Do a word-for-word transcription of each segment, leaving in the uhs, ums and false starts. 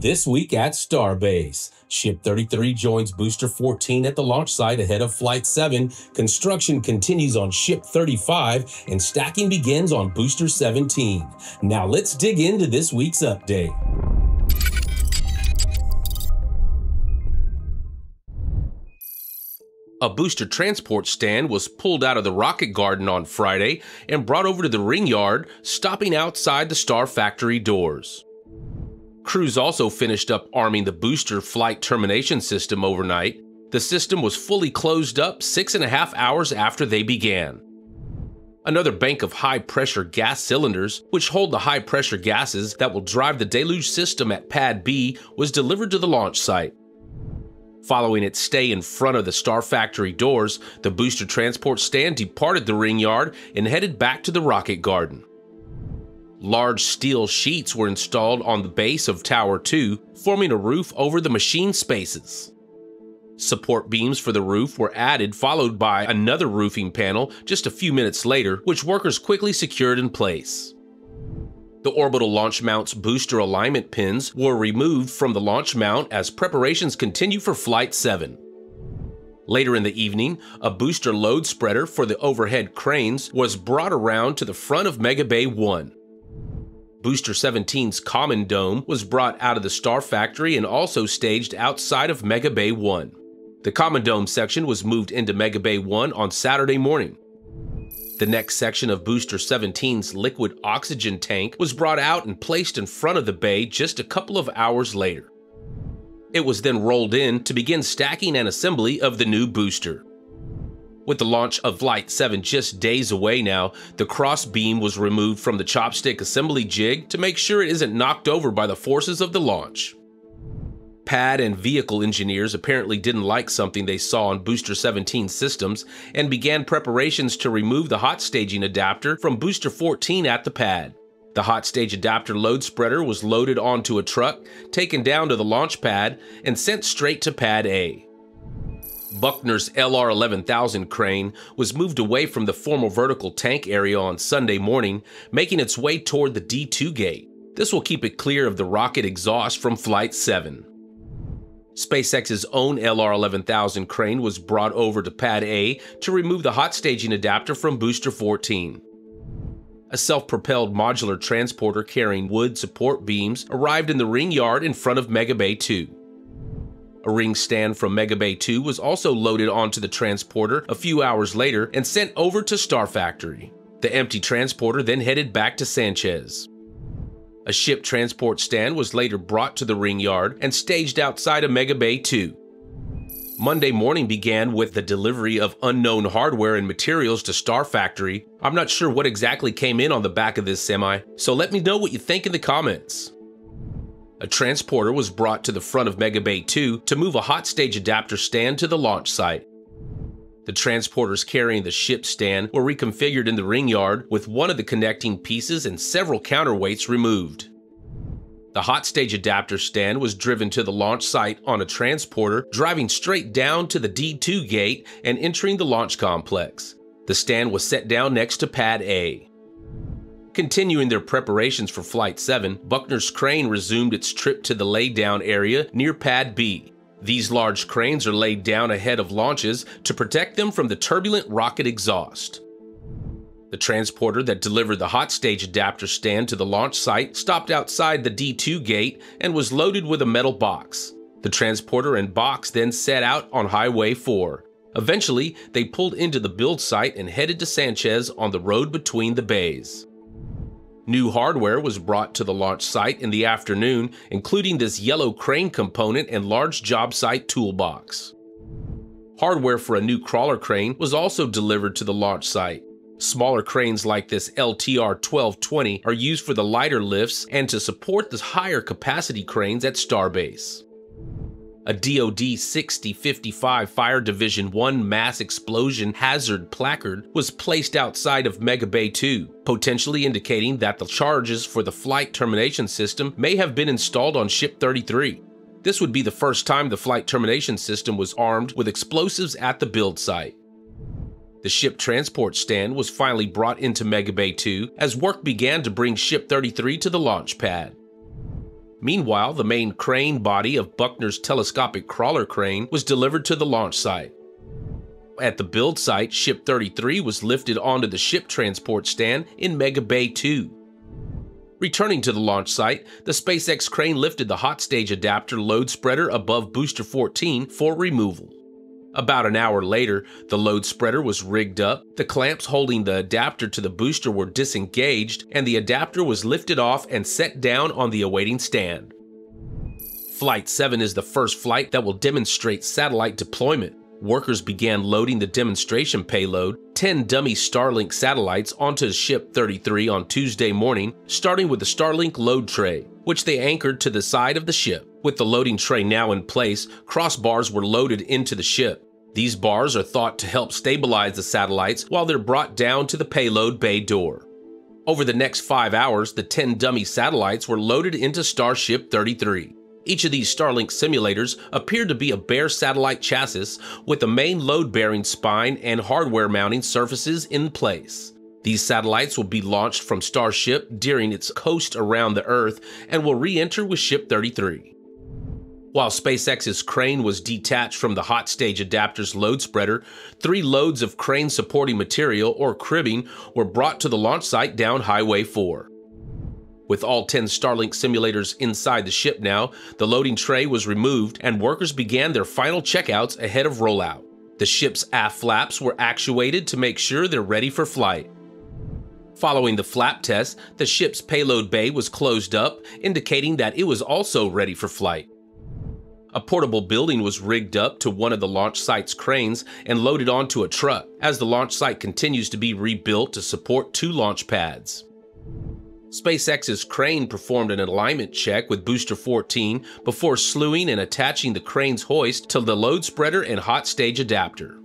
This week at Starbase, Ship thirty-three joins Booster fourteen at the launch site ahead of Flight seven. Construction continues on Ship thirty-five and stacking begins on Booster seventeen. Now let's dig into this week's update. A booster transport stand was pulled out of the rocket garden on Friday and brought over to the ring yard, stopping outside the Star Factory doors. Crews also finished up arming the booster flight termination system overnight. The system was fully closed up six and a half hours after they began. Another bank of high-pressure gas cylinders, which hold the high-pressure gases that will drive the deluge system at Pad B, was delivered to the launch site. Following its stay in front of the Star Factory doors, the booster transport stand departed the ring yard and headed back to the rocket garden. Large steel sheets were installed on the base of Tower two, forming a roof over the machine spaces. Support beams for the roof were added, followed by another roofing panel just a few minutes later, which workers quickly secured in place. The orbital launch mount's booster alignment pins were removed from the launch mount as preparations continue for Flight seven. Later in the evening, a booster load spreader for the overhead cranes was brought around to the front of Mega Bay one. Booster seventeen's common dome was brought out of the Star Factory and also staged outside of Mega Bay one. The common dome section was moved into Mega Bay one on Saturday morning. The next section of Booster seventeen's liquid oxygen tank was brought out and placed in front of the bay just a couple of hours later. It was then rolled in to begin stacking and assembly of the new booster. With the launch of Flight seven just days away now, the cross beam was removed from the chopstick assembly jig to make sure it isn't knocked over by the forces of the launch. Pad and vehicle engineers apparently didn't like something they saw on Booster seventeen systems and began preparations to remove the hot staging adapter from Booster fourteen at the pad. The hot stage adapter load spreader was loaded onto a truck, taken down to the launch pad, and sent straight to Pad A. Buckner's L R eleven thousand crane was moved away from the former vertical tank area on Sunday morning, making its way toward the D two gate. This will keep it clear of the rocket exhaust from Flight seven. SpaceX's own L R eleven thousand crane was brought over to Pad A to remove the hot staging adapter from Booster fourteen. A self-propelled modular transporter carrying wood support beams arrived in the ring yard in front of Mega Bay two. A ring stand from Mega Bay two was also loaded onto the transporter a few hours later and sent over to Star Factory. The empty transporter then headed back to Sanchez. A ship transport stand was later brought to the ring yard and staged outside of Mega Bay two. Monday morning began with the delivery of unknown hardware and materials to Star Factory. I'm not sure what exactly came in on the back of this semi, so let me know what you think in the comments. A transporter was brought to the front of Mega Bay two to move a hot stage adapter stand to the launch site. The transporters carrying the ship stand were reconfigured in the ring yard with one of the connecting pieces and several counterweights removed. The hot stage adapter stand was driven to the launch site on a transporter, driving straight down to the D two gate and entering the launch complex. The stand was set down next to Pad A. Continuing their preparations for Flight seven, Buckner's crane resumed its trip to the laydown area near Pad B. These large cranes are laid down ahead of launches to protect them from the turbulent rocket exhaust. The transporter that delivered the hot stage adapter stand to the launch site stopped outside the D two gate and was loaded with a metal box. The transporter and box then set out on Highway four. Eventually, they pulled into the build site and headed to Sanchez on the road between the bays. New hardware was brought to the launch site in the afternoon, including this yellow crane component and large job site toolbox. Hardware for a new crawler crane was also delivered to the launch site. Smaller cranes like this L T R twelve twenty are used for the lighter lifts and to support the higher capacity cranes at Starbase. A DoD sixty fifty-five Fire Division one mass explosion hazard placard was placed outside of Mega Bay two, potentially indicating that the charges for the flight termination system may have been installed on Ship thirty-three. This would be the first time the flight termination system was armed with explosives at the build site. The ship transport stand was finally brought into Mega Bay two as work began to bring Ship thirty-three to the launch pad. Meanwhile, the main crane body of Buckner's telescopic crawler crane was delivered to the launch site. At the build site, Ship thirty-three was lifted onto the ship transport stand in Mega Bay two. Returning to the launch site, the SpaceX crane lifted the hot stage adapter load spreader above Booster fourteen for removal. About an hour later, the load spreader was rigged up, the clamps holding the adapter to the booster were disengaged, and the adapter was lifted off and set down on the awaiting stand. Flight seven is the first flight that will demonstrate satellite deployment. Workers began loading the demonstration payload, ten dummy Starlink satellites, onto Ship thirty-three on Tuesday morning, starting with the Starlink load tray, which they anchored to the side of the ship. With the loading tray now in place, crossbars were loaded into the ship. These bars are thought to help stabilize the satellites while they're brought down to the payload bay door. Over the next five hours, the ten dummy satellites were loaded into Starship thirty-three. Each of these Starlink simulators appeared to be a bare satellite chassis with the main load-bearing spine and hardware mounting surfaces in place. These satellites will be launched from Starship during its coast around the Earth and will re-enter with Ship thirty-three. While SpaceX's crane was detached from the hot stage adapter's load spreader, three loads of crane supporting material, or cribbing, were brought to the launch site down Highway four. With all ten Starlink simulators inside the ship now, the loading tray was removed and workers began their final checkouts ahead of rollout. The ship's aft flaps were actuated to make sure they're ready for flight. Following the flap test, the ship's payload bay was closed up, indicating that it was also ready for flight. A portable building was rigged up to one of the launch site's cranes and loaded onto a truck, as the launch site continues to be rebuilt to support two launch pads. SpaceX's crane performed an alignment check with Booster fourteen before slewing and attaching the crane's hoist to the load spreader and hot stage adapter.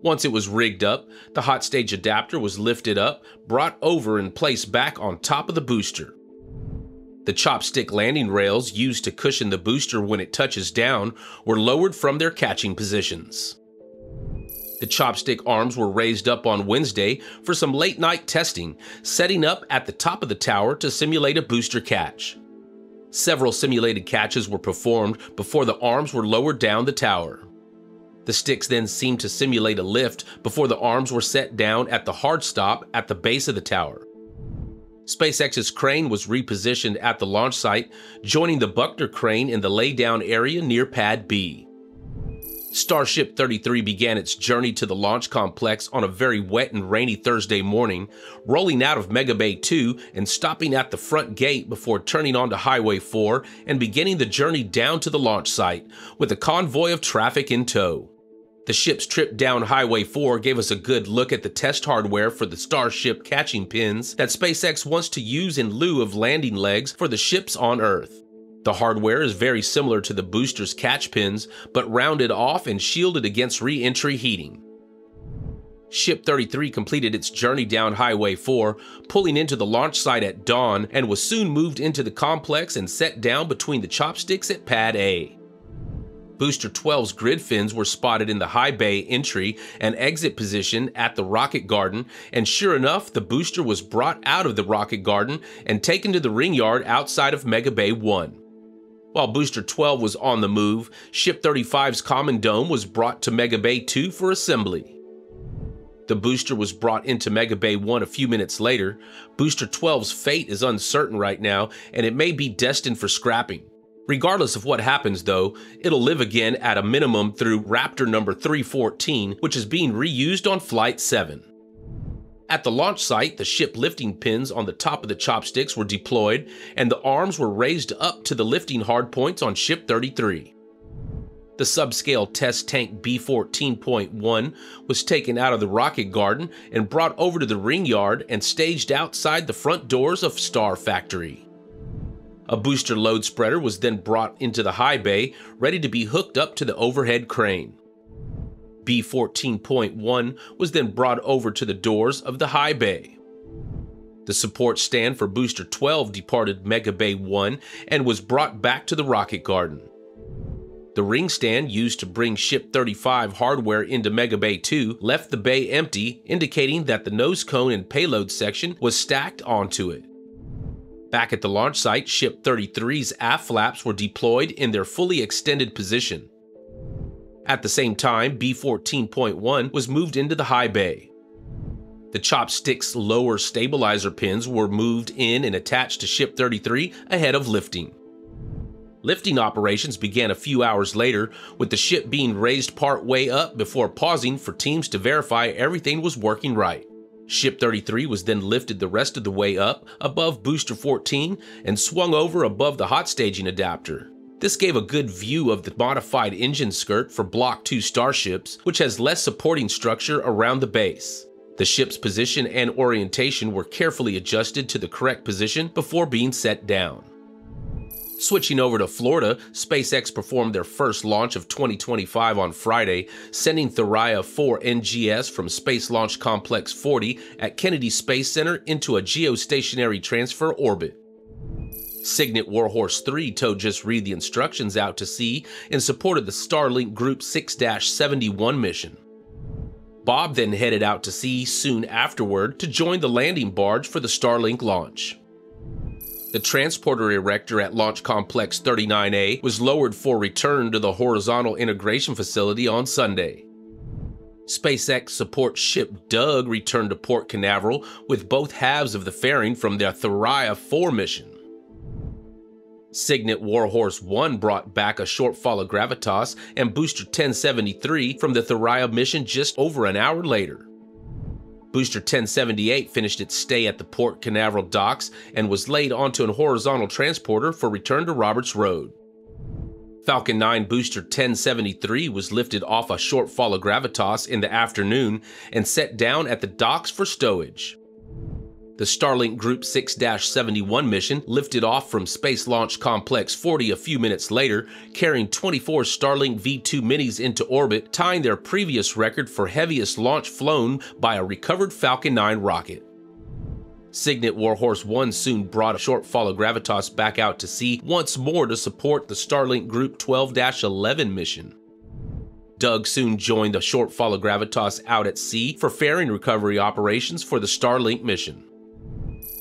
Once it was rigged up, the hot stage adapter was lifted up, brought over and placed back on top of the booster. The chopstick landing rails used to cushion the booster when it touches down were lowered from their catching positions. The chopstick arms were raised up on Wednesday for some late-night testing, setting up at the top of the tower to simulate a booster catch. Several simulated catches were performed before the arms were lowered down the tower. The sticks then seemed to simulate a lift before the arms were set down at the hard stop at the base of the tower. SpaceX's crane was repositioned at the launch site, joining the Buckner crane in the laydown area near Pad B. Starship thirty-three began its journey to the launch complex on a very wet and rainy Thursday morning, rolling out of Mega Bay two and stopping at the front gate before turning onto Highway four and beginning the journey down to the launch site, with a convoy of traffic in tow. The ship's trip down Highway four gave us a good look at the test hardware for the Starship catching pins that SpaceX wants to use in lieu of landing legs for the ships on Earth. The hardware is very similar to the booster's catch pins, but rounded off and shielded against re-entry heating. Ship thirty-three completed its journey down Highway four, pulling into the launch site at dawn, and was soon moved into the complex and set down between the chopsticks at Pad A. Booster twelve's grid fins were spotted in the high bay entry and exit position at the rocket garden, and sure enough, the booster was brought out of the rocket garden and taken to the ring yard outside of Mega Bay one. While Booster twelve was on the move, Ship thirty-five's common dome was brought to Mega Bay two for assembly. The booster was brought into Mega Bay one a few minutes later. Booster twelve's fate is uncertain right now, and it may be destined for scrapping. Regardless of what happens, though, it'll live again at a minimum through Raptor number three fourteen, which is being reused on Flight seven. At the launch site, the ship lifting pins on the top of the chopsticks were deployed, and the arms were raised up to the lifting hardpoints on Ship thirty-three. The subscale test tank B fourteen point one was taken out of the rocket garden and brought over to the ring yard and staged outside the front doors of Star Factory. A booster load spreader was then brought into the high bay, ready to be hooked up to the overhead crane. B fourteen point one was then brought over to the doors of the high bay. The support stand for Booster twelve departed Mega Bay one and was brought back to the rocket garden. The ring stand used to bring Ship thirty-five hardware into Mega Bay two left the bay empty, indicating that the nose cone and payload section was stacked onto it. Back at the launch site, Ship thirty-three's aft flaps were deployed in their fully extended position. At the same time, B fourteen point one was moved into the high bay. The chopstick's lower stabilizer pins were moved in and attached to Ship thirty-three ahead of lifting. Lifting operations began a few hours later, with the ship being raised partway up before pausing for teams to verify everything was working right. Ship thirty-three was then lifted the rest of the way up above Booster fourteen and swung over above the hot staging adapter. This gave a good view of the modified engine skirt for Block two Starships, which has less supporting structure around the base. The ship's position and orientation were carefully adjusted to the correct position before being set down. Switching over to Florida, SpaceX performed their first launch of twenty twenty-five on Friday, sending Thoriya four N G S from Space Launch Complex forty at Kennedy Space Center into a geostationary transfer orbit. Signet Warhorse three towed Just Read the Instructions out to sea in support of the Starlink Group six seventy-one mission. Bob then headed out to sea soon afterward to join the landing barge for the Starlink launch. The transporter erector at Launch Complex thirty-nine A was lowered for return to the Horizontal Integration Facility on Sunday. SpaceX support ship Doug returned to Port Canaveral with both halves of the fairing from their Thoriya four mission. Signet Warhorse one brought back a Shortfall of Gravitas and Booster ten seventy-three from the Thoriya mission just over an hour later. Booster ten seventy-eight finished its stay at the Port Canaveral docks and was laid onto an horizontal transporter for return to Roberts Road. Falcon nine Booster ten seventy-three was lifted off a Shortfall of Gravitas in the afternoon and set down at the docks for stowage. The Starlink Group six seventy-one mission lifted off from Space Launch Complex forty a few minutes later, carrying twenty-four Starlink V two minis into orbit, tying their previous record for heaviest launch flown by a recovered Falcon nine rocket. Signet Warhorse one soon brought a Shortfall of Gravitas back out to sea once more to support the Starlink Group twelve eleven mission. Doug soon joined the Shortfall of Gravitas out at sea for fairing recovery operations for the Starlink mission.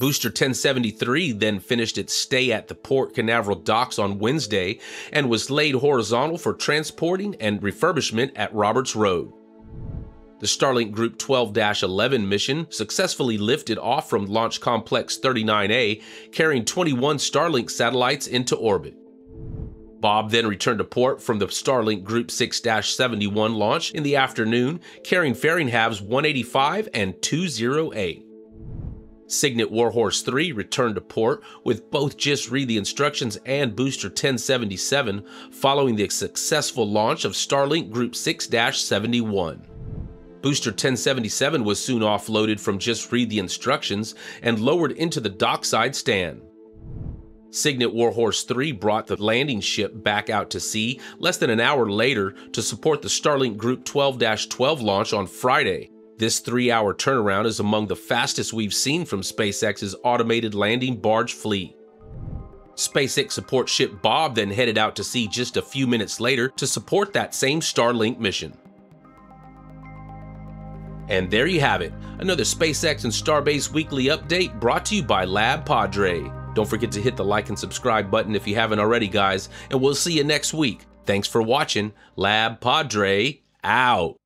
Booster ten seventy-three then finished its stay at the Port Canaveral docks on Wednesday and was laid horizontal for transporting and refurbishment at Roberts Road. The Starlink Group twelve eleven mission successfully lifted off from Launch Complex thirty-nine A, carrying twenty-one Starlink satellites into orbit. Bob then returned to port from the Starlink Group six seventy-one launch in the afternoon, carrying fairing halves one eighty-five and two oh eight. Signet Warhorse three returned to port with both Just Read the Instructions and Booster ten seventy-seven following the successful launch of Starlink Group six seventy-one. Booster ten seventy-seven was soon offloaded from Just Read the Instructions and lowered into the dockside stand. Signet Warhorse three brought the landing ship back out to sea less than an hour later to support the Starlink Group twelve twelve launch on Friday. This three-hour turnaround is among the fastest we've seen from SpaceX's automated landing barge fleet. SpaceX support ship Bob then headed out to sea just a few minutes later to support that same Starlink mission. And there you have it, another SpaceX and Starbase weekly update brought to you by LabPadre. Don't forget to hit the like and subscribe button if you haven't already, guys, and we'll see you next week. Thanks for watching. LabPadre out.